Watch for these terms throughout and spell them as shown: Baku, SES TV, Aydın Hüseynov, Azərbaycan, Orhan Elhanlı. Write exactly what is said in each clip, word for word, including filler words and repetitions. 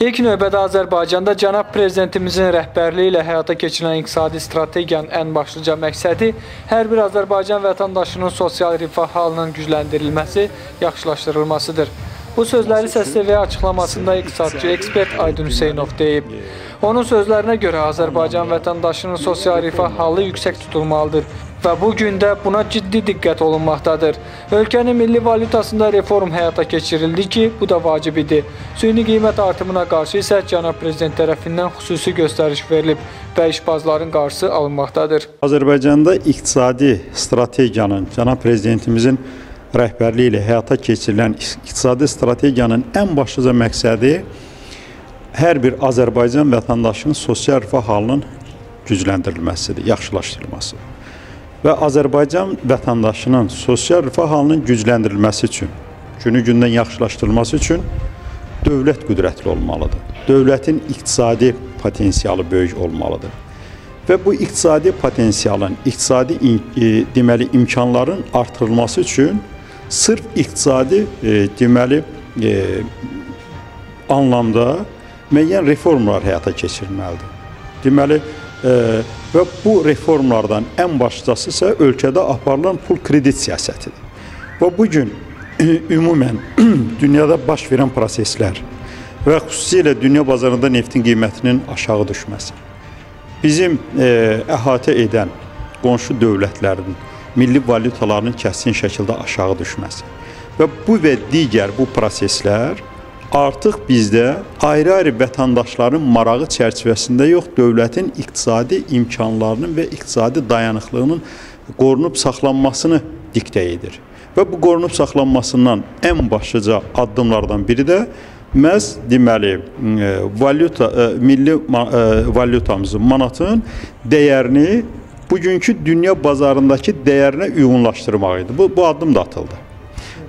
İlk növbədə Azərbaycanda cənab prezidentimizin rəhbərliyi ilə həyata keçirilən iqtisadi strategiyanın ən başlıca məqsədi hər bir Azərbaycan vətəndaşının sosial rifah halının gücləndirilməsi, yaxşılaşdırılmasıdır. Bu sözləri SES T V açıqlamasında iqtisadçı ekspert Aydın Hüseynov deyib. Onun sözlərinə görə Azərbaycan vətəndaşının sosial rifah halı yüksək tutulmalıdır və bu gün də buna ciddi diqqət olunmaqdadır. Ölkənin milli valyutasında reform həyata keçirildi ki, bu da vacib idi. Süni qiymət artımına qarşı isə cənab prezident tərəfindən xüsusi göstəriş verilib və işbazların qarşısı alınmaqdadır. Azərbaycanda iqtisadi strategiyanın, cənab prezidentimizin rəhbərliyi ilə həyata keçirilən iqtisadi strategiyanın ən başlıca məqsədi hər bir Azərbaycan vətəndaşının sosial rifah halının gücləndirilməsidir, yaxşılaşdırılmasıdır. Və Azərbaycan vətəndaşının sosial rifah halının gücləndirilməsi üçün, günü-gündən yaxşılaşdırılması üçün dövlət qüdrətli olmalıdır. Dövlətin iqtisadi potensialı böyük olmalıdır. Və bu iqtisadi potensialın, iqtisadi deməli imkanların artırılması üçün sırf iqtisadi deməli anlamda müəyyən reformlar həyata keçirilməlidir. Deməli, və bu reformlardan ən başlıcası isə ölkədə aparılan pul kredit siyasətidir. Və bugün ümumən dünyada baş verən proseslər və xüsusilə dünya bazarında neftin qiymətinin aşağı düşməsi, bizim əhatə edən qonşu dövlətlərin milli valyutalarının kəskin şəkildə aşağı düşməsi və bu və digər bu proseslər artıq bizdə ayrı-ayrı vətəndaşların marağı çərçivəsində yox, dövlətin iqtisadi imkanlarının və iqtisadi dayanıqlığının qorunub saxlanmasını diktə edir. Və bu qorunub saxlanmasından ən başlıca addımlardan biri də məhz deməli, valyuta, milli valyutamızın, manatın dəyərini bugünkü dünya bazarındakı dəyərinə uyğunlaşdırmaq idi. Bu, bu addım da atıldı.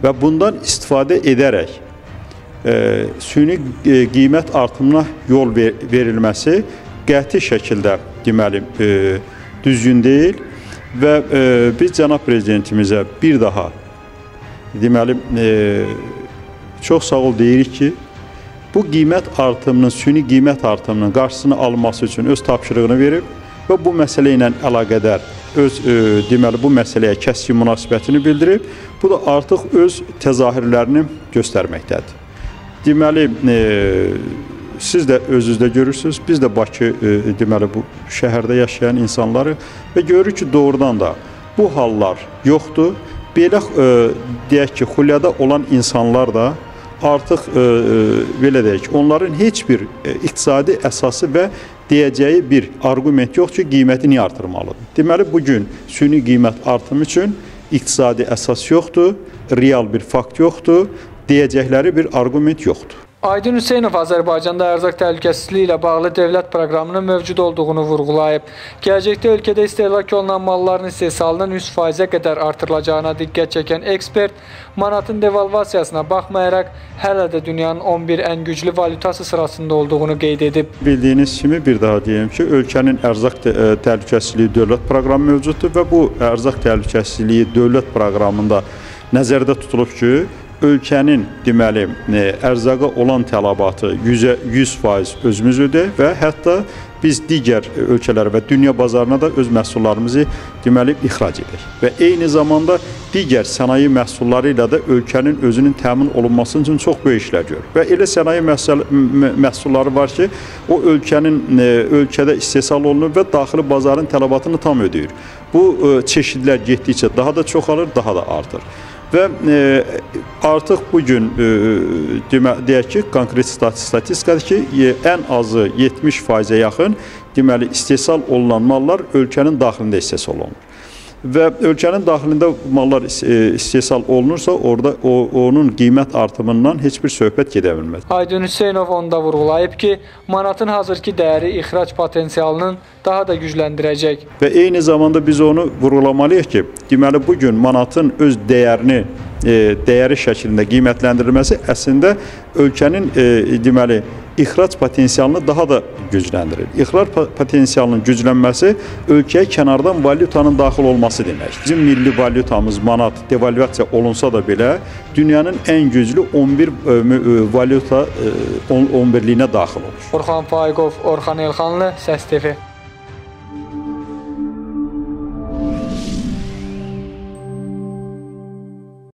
Və bundan istifadə edərək süni qiymət artımına yol verilməsi qəti şəkildə deməli düzgün deyil və biz cənab prezidentimizə bir daha deməli çox sağ ol deyirik ki, bu qiymət artımının, süni qiymət artımının qarşısını alması üçün öz tapşırığını verib və bu məsələ ilə əlaqədar öz deməli bu məsələyə kəskin münasibətini bildirib, bu da artıq öz təzahürlərini göstərməkdədir. Deməli, siz də özünüzdə görürsünüz, biz də Bakı, deməli, bu şəhərdə yaşayan insanları və görürük ki, doğrudan da bu hallar yoxdur. Belə, deyək ki, xülyada olan insanlar da artıq, belə deyək ki, onların heç bir iqtisadi əsası və deyəcəyi bir arqument yox ki, qiyməti niyə artırmalıdır? Deməli, bugün süni qiymət artımı üçün iqtisadi əsas yoxdur, real bir fakt yoxdur. Deyəcəkləri bir arqument yoxdur. Aydın Hüseynov Azərbaycanda ərzaq təhlükəsizliyi ilə bağlı dövlət proqramının mövcud olduğunu vurğulayıb. Gələcəkdə ölkədə istehlak olunan malların istehsalının yüz faizə qədər artırılacağına diqqət çəkən ekspert, manatın devalvasiyasına baxmayaraq hələ də dünyanın on bir ən güclü valyutası sırasında olduğunu qeyd edib. Bildiyiniz kimi bir daha deyim ki, ölkənin ərzaq təhlükəsizliyi dövlət proqramı mövcuddur və bu ərzaq təhlükəsizliyi dövlət proqramında nəzərdə tutulub ki, ölkənin deməli ərzaqa olan tələbatı yüz faiz özümüz ödəyir və hətta biz digər ölkələrə və dünya bazarına da öz məhsullarımızı deməli ixrac edirik. Və eyni zamanda digər sənaye məhsulları ilə də ölkənin özünün təmin olunması üçün çox böyük işlər görür. Və elə sənaye məhsulları var ki, o ölkənin ölkədə istehsal olunur və daxili bazarın tələbatını tam ödəyir. Bu çeşidlər getdikcə daha da çoxalır, daha da artır. Və artıq bugün deyək ki, konkret statistikadır ki, ən azı yetmiş faizə yaxın deməli istehsal olunan mallar ölkənin daxilində istehsal olunur. Və ölkənin daxilində mallar istehsal olunursa, orada onun qiymət artımından heç bir söhbət gedə bilməz. Aydın Hüseynov onda vurğulayıb ki, manatın hazırki dəyəri ixrac potensialının daha da gücləndirəcək. Və eyni zamanda biz onu vurğulamalıyıq ki, deməli bugün manatın öz dəyərini, dəyəri şəklində qiymətləndirilməsi əslində ölkənin deməli, ihraç potansiyelini daha da güclendirir. İhraç potansiyelinin güclənməsi ölkəyə kənardan valyutanın daxil olması deməkdir. Bizim milli valyutamız manat devalvasiya olunsa da belə dünyanın ən güclü on bir valyuta on birliyinə daxil olur. Orhan Elhanlı, Orhan Elhanlı, S E S T V.